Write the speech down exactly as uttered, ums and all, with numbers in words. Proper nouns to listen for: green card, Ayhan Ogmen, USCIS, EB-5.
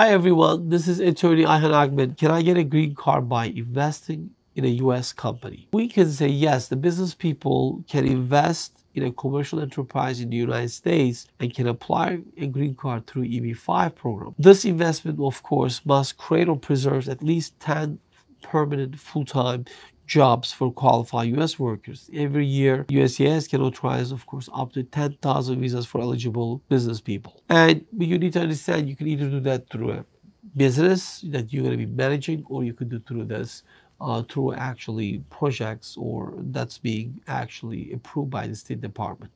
Hi everyone, this is attorney Ayhan Ogmen. Can I get a green card by investing in a U S company? We can say yes, the business people can invest in a commercial enterprise in the United States and can apply a green card through E B five program. This investment, of course, must create or preserve at least ten permanent full-time jobs for qualified U S workers. Every year, U S C I S can authorize, of course, up to ten thousand visas for eligible business people. And you need to understand, you can either do that through a business that you're going to be managing, or you could do through this, uh, through actually projects or that's being actually approved by the State Department.